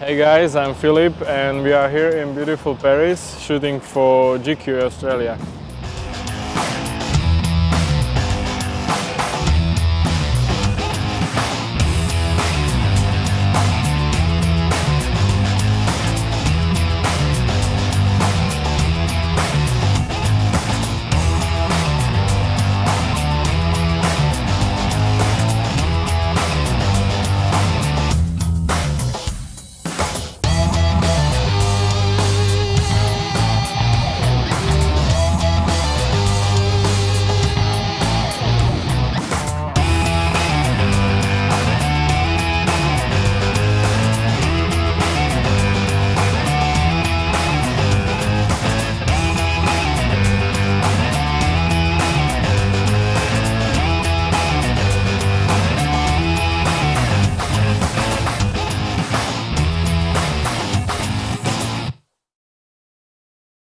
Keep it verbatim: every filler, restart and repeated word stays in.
Hey guys, I'm Philippe and we are here in beautiful Paris shooting for G Q Australia.